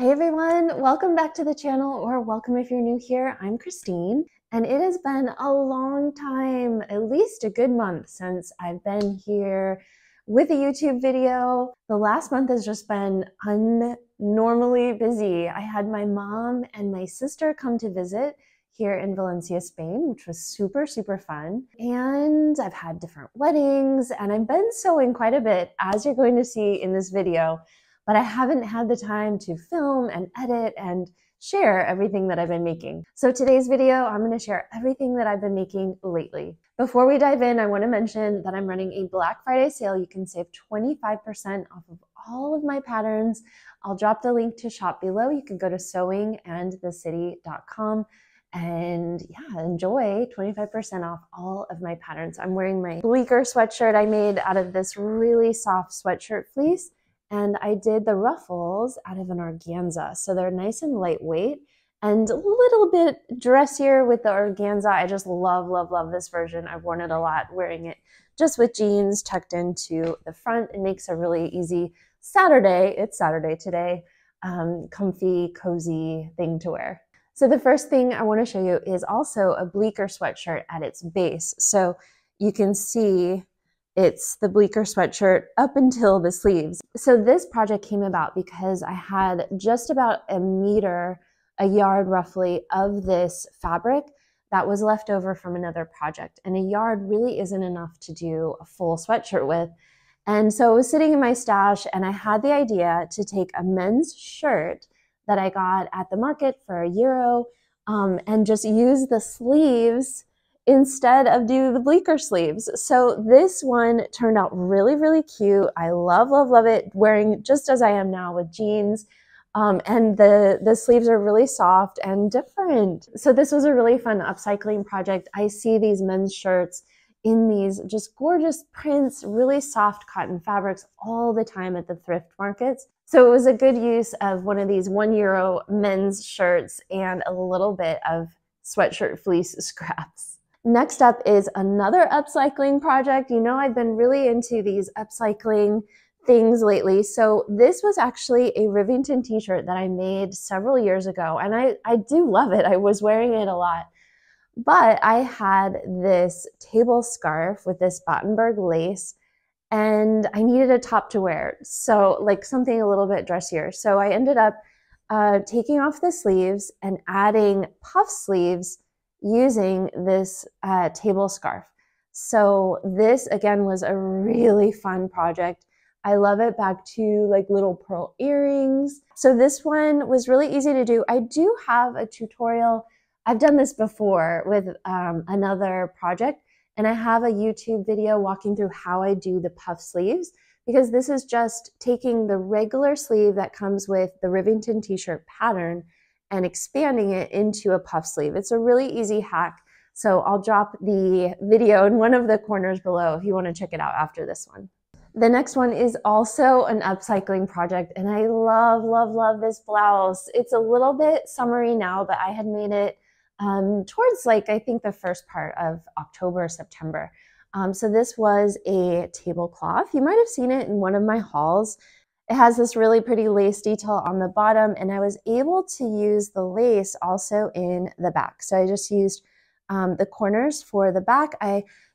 Hey everyone, welcome back to the channel, or welcome if you're new here. I'm Christine, and it has been a long time, at least a good month, since I've been here with a YouTube video. The last month has just been abnormally busy. I had my mom and my sister come to visit here in Valencia, Spain, which was super, super fun. And I've had different weddings, and I've been sewing quite a bit, as you're going to see in this video. But I haven't had the time to film and edit and share everything that I've been making. So today's video, I'm gonna share everything that I've been making lately. Before we dive in, I wanna mention that I'm running a Black Friday sale. You can save 25% off of all of my patterns. I'll drop the link to shop below. You can go to sewingandthecity.com and yeah, enjoy 25% off all of my patterns. I'm wearing my Bleecker sweatshirt I made out of this really soft sweatshirt fleece. And I did the ruffles out of an organza. So they're nice and lightweight and a little bit dressier with the organza. I just love, love, love this version. I've worn it a lot, wearing it just with jeans tucked into the front. It makes a really easy Saturday, it's Saturday today, comfy, cozy thing to wear. So the first thing I wanna show you is also a Bleecker sweatshirt at its base. So you can see it's the Bleecker sweatshirt up until the sleeves. So this project came about because I had just about a yard roughly of this fabric that was left over from another project. And a yard really isn't enough to do a full sweatshirt with. And so it was sitting in my stash, and I had the idea to take a men's shirt that I got at the market for €1 and just use the sleeves instead of do the Bleecker sleeves. So this one turned out really, really cute. I love, love, love it. Wearing just as I am now with jeans. And the sleeves are really soft and different. So this was a really fun upcycling project. I see these men's shirts in these just gorgeous prints, really soft cotton fabrics all the time at the thrift markets. So it was a good use of one of these €1 men's shirts and a little bit of sweatshirt fleece scraps. Next up is another upcycling project. You know, I've been really into these upcycling things lately. So this was actually a Rivington t-shirt that I made several years ago, and I do love it. I was wearing it a lot, but I had this table scarf with this Battenberg lace, and I needed a top to wear, so like something a little bit dressier. So I ended up taking off the sleeves and adding puff sleeves using this table scarf. So this again was a really fun project. I love it. Back to like little pearl earrings. So this one was really easy to do. I do have a tutorial. I've done this before with another project, and I have a YouTube video walking through how I do the puff sleeves, because this is just taking the regular sleeve that comes with the Rivington t-shirt pattern and expanding it into a puff sleeve. It's a really easy hack. So I'll drop the video in one of the corners below if you want to check it out after this one. The next one is also an upcycling project, and I love, love, love this blouse. It's a little bit summery now, but I had made it towards like, I think the first part of October, September. So this was a tablecloth. You might have seen it in one of my hauls. It has this really pretty lace detail on the bottom, and I was able to use the lace also in the back. So I just used the corners for the back.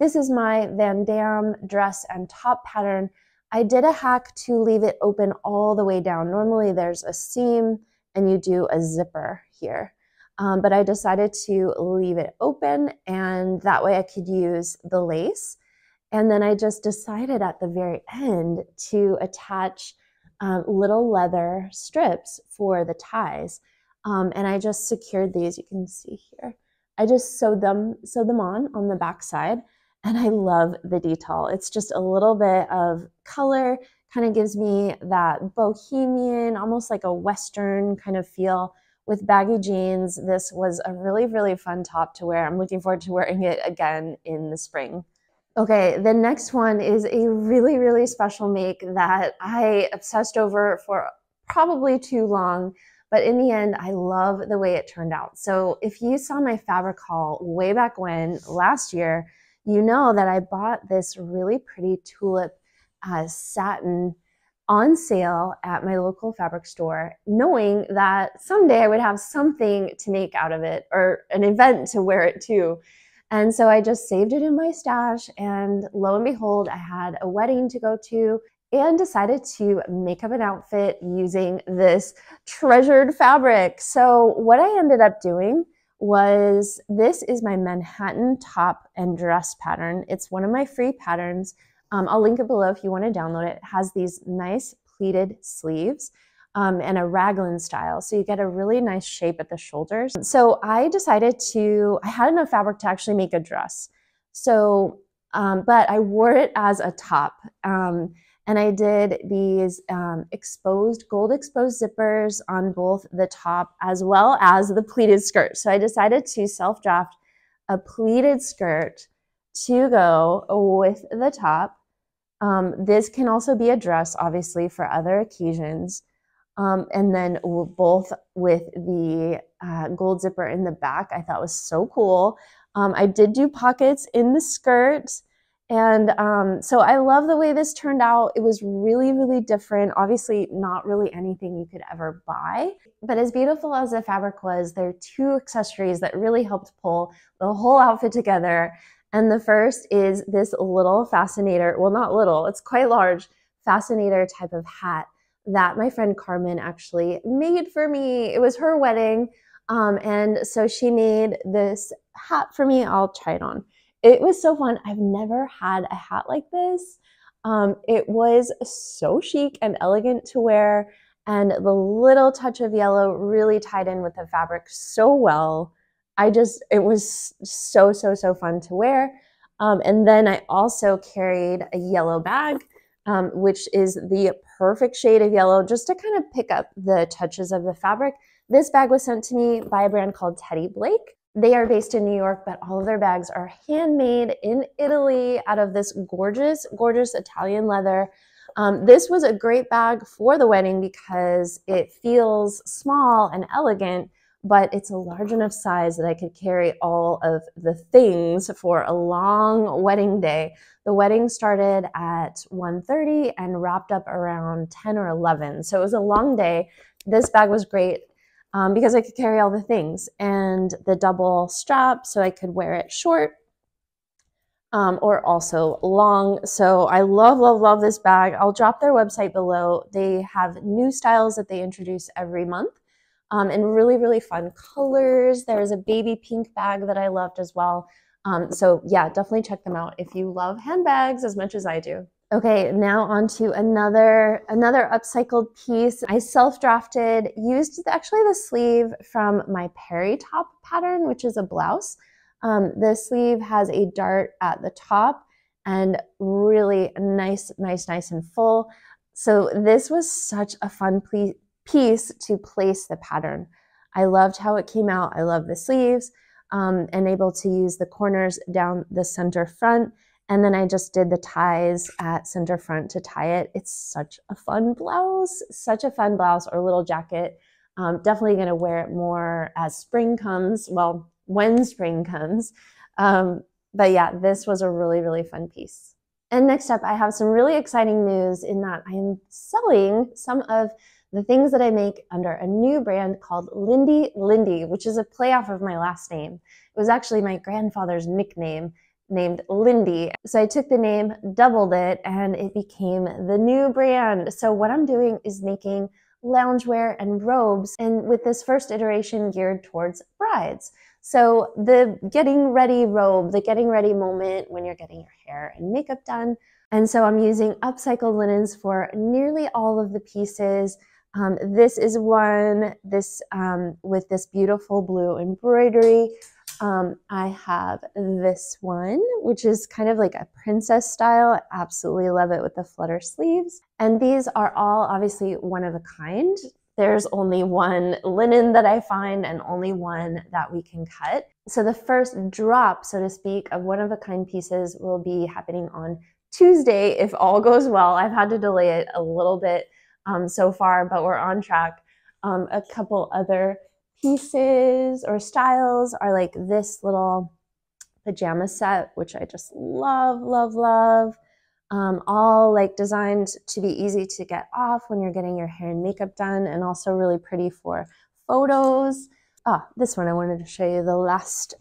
This is my Van Damme dress and top pattern. I did a hack to leave it open all the way down. Normally there's a seam and you do a zipper here, but I decided to leave it open, and that way I could use the lace. And then I just decided at the very end to attach little leather strips for the ties, and I just secured these. You can see here. I just sewed them on the back side, and I love the detail. It's just a little bit of color, kind of gives me that bohemian, almost like a Western kind of feel with baggy jeans. This was a really, really fun top to wear. I'm looking forward to wearing it again in the spring. Okay, the next one is a really, really special make that I obsessed over for probably too long, but in the end, I love the way it turned out. So if you saw my fabric haul way back when, last year, you know that I bought this really pretty tulip satin on sale at my local fabric store, knowing that someday I would have something to make out of it or an event to wear it to. And so I just saved it in my stash, and lo and behold, I had a wedding to go to and decided to make up an outfit using this treasured fabric. So what I ended up doing was, this is my Manhattan top and dress pattern. It's one of my free patterns. I'll link it below if you want to download it. It has these nice pleated sleeves and a raglan style, so you get a really nice shape at the shoulders. So I decided to, I had enough fabric to actually make a dress. So, but I wore it as a top. And I did these gold exposed zippers on both the top as well as the pleated skirt. So I decided to self-draft a pleated skirt to go with the top. This can also be a dress, obviously, for other occasions. And then both with the gold zipper in the back, I thought was so cool. I did do pockets in the skirt. And so I love the way this turned out. It was really, really different. Obviously, not really anything you could ever buy. But as beautiful as the fabric was, there are two accessories that really helped pull the whole outfit together. And the first is this little fascinator, well, not little, it's quite large, fascinator type of hat that my friend Carmen actually made for me. It was her wedding. And so she made this hat for me. I'll try it on. It was so fun. I've never had a hat like this. It was so chic and elegant to wear, and the little touch of yellow really tied in with the fabric so well. It was so, so, so fun to wear. And then I also carried a yellow bag, which is the perfect shade of yellow just to kind of pick up the touches of the fabric. This bag was sent to me by a brand called Teddy Blake. They are based in New York, but all of their bags are handmade in Italy out of this gorgeous, gorgeous Italian leather. This was a great bag for the wedding because it feels small and elegant, but it's a large enough size that I could carry all of the things for a long wedding day. The wedding started at 1:30 and wrapped up around 10 or 11. So it was a long day. This bag was great because I could carry all the things, and the double strap, so I could wear it short or also long. So I love, love, love this bag. I'll drop their website below. They have new styles that they introduce every month. And really, really fun colors. There is a baby pink bag that I loved as well. So yeah, definitely check them out if you love handbags as much as I do. Okay, now on to another upcycled piece. I self-drafted, used actually the sleeve from my Perry top pattern, which is a blouse. The sleeve has a dart at the top and really nice, nice, nice and full. So this was such a fun piece to place the pattern. I loved how it came out. I love the sleeves and able to use the corners down the center front. And then I just did the ties at center front to tie it. It's such a fun blouse, or little jacket. Definitely gonna wear it more as spring comes. Well, when spring comes. But yeah, this was a really, really fun piece. And next up, I have some really exciting news in that I am selling some of the things that I make under a new brand called Lindy Lindy, which is a play off of my last name. It was actually my grandfather's nickname named Lindy. So I took the name, doubled it, and it became the new brand. So what I'm doing is making loungewear and robes, and with this first iteration geared towards brides. So the getting ready robe, the getting ready moment when you're getting your hair and makeup done. And so I'm using upcycled linens for nearly all of the pieces. This is one, with this beautiful blue embroidery. I have this one, which is kind of like a princess style. I absolutely love it with the flutter sleeves. And these are all obviously one of a kind. There's only one linen that I find and only one that we can cut. So the first drop, so to speak, of one of a kind pieces will be happening on Tuesday if all goes well. I've had to delay it a little bit so far, but we're on track. A couple other pieces or styles are like this little pajama set, which I just love, love, love. all like designed to be easy to get off when you're getting your hair and makeup done, and also really pretty for photos. Oh, this one I wanted to show you. The last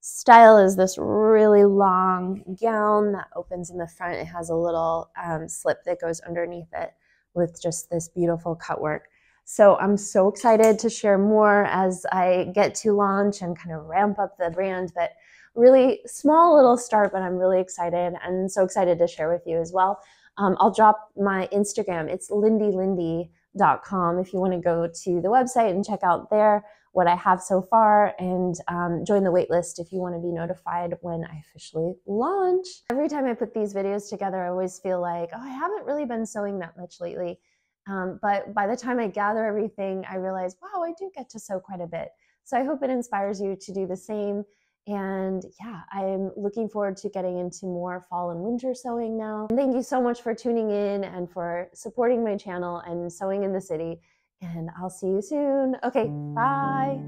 style is this really long gown that opens in the front. It has a little slip that goes underneath it with just this beautiful cut work. So I'm so excited to share more as I get to launch and kind of ramp up the brand, but really small little start, but I'm really excited and so excited to share with you as well. I'll drop my Instagram. It's lindylindy.com if you want to go to the website and check out there what I have so far, and join the waitlist if you want to be notified when I officially launch. Every time I put these videos together, I always feel like, oh, I haven't really been sewing that much lately. But by the time I gather everything, I realize, wow, I do get to sew quite a bit. So I hope it inspires you to do the same. And yeah, I'm looking forward to getting into more fall and winter sewing now. And thank you so much for tuning in and for supporting my channel and Sewing in the City. And I'll see you soon. Okay, bye.